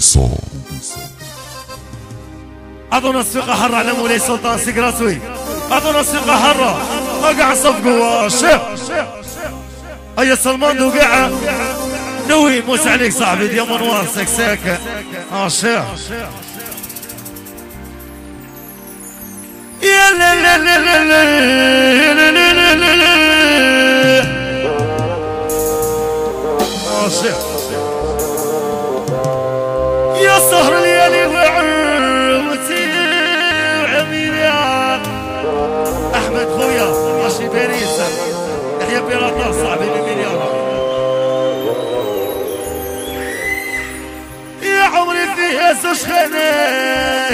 انتصار. أعطونا الثقة حرة على مولاي سلطان سكراسوي، أعطونا الثقة حرة، وقع صف قوة شيخ. هيا سلمان وقع نوي موس عليك صاحبي ديما نوار سكساكة. شيخ يا لا لا لا لا لا لا لا لا شيخ يا سهر ليالي وعمتي وعميري احمد خويا عشي باريس يحيى بيراطا صاحبي المليار يا عمري فيها زوج خناس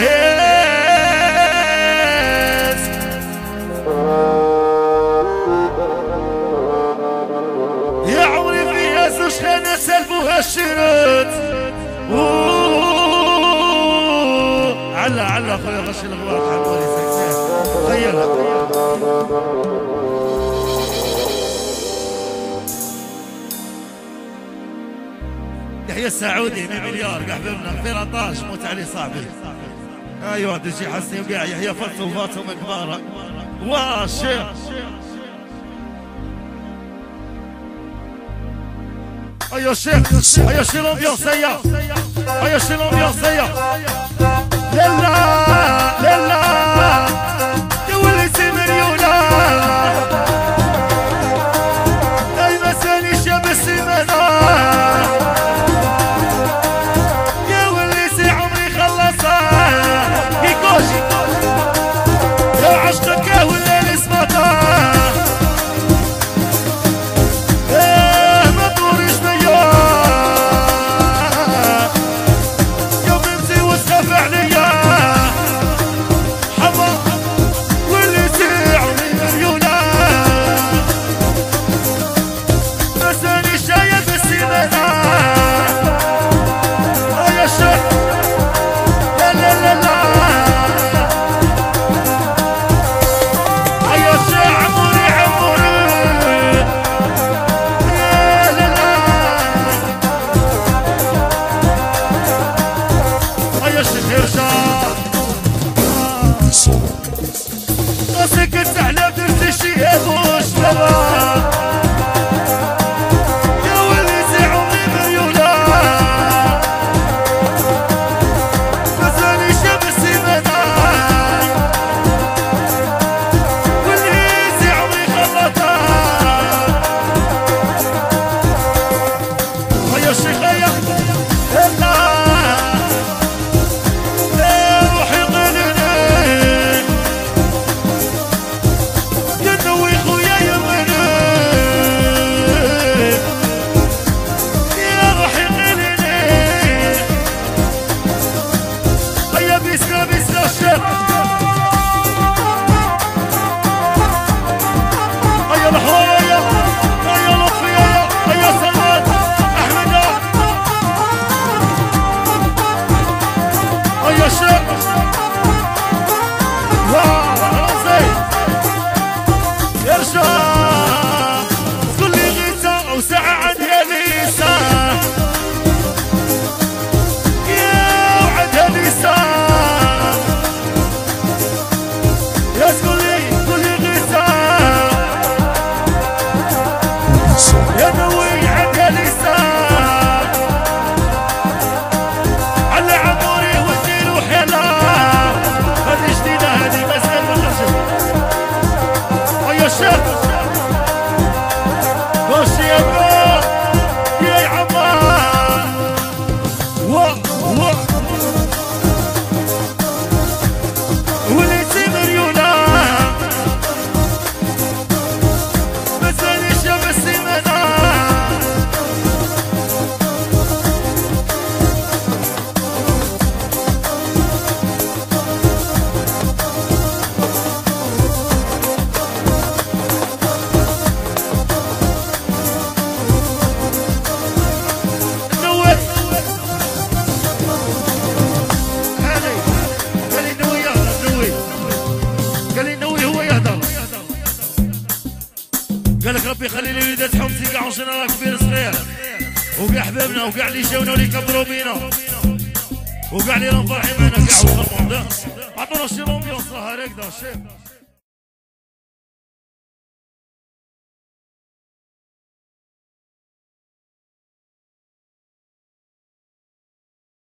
يا عمري فيها زوج خانات سلبوها الشيرات علّا علّا خويا غشي الغوار حلوالي سكساك خيّلها يحيى السعودي 100 مليار كاع حبيبنا فيراطاج موت عليه صاحبي ايوا دجي حسني وكاع يحيى فرطو فاطمه كبارة واشير أيوة شيخ أيوة شيخ الأمبيانس هيا أيوة شيخ الأمبيانس هيا لالا لالا تولتي مليونة أي ما ساليش يا بالسيمانة يا وليتي عمري خلصها كيكوشي يا عشقك يا وليلي سمعتها وكاع حبابنا وكاع اللي جاونا واللي كبروا بينا وكاع اللي راهم فرحين معنا كاع وخربوا عطونا شي روميونس راه هكذا شي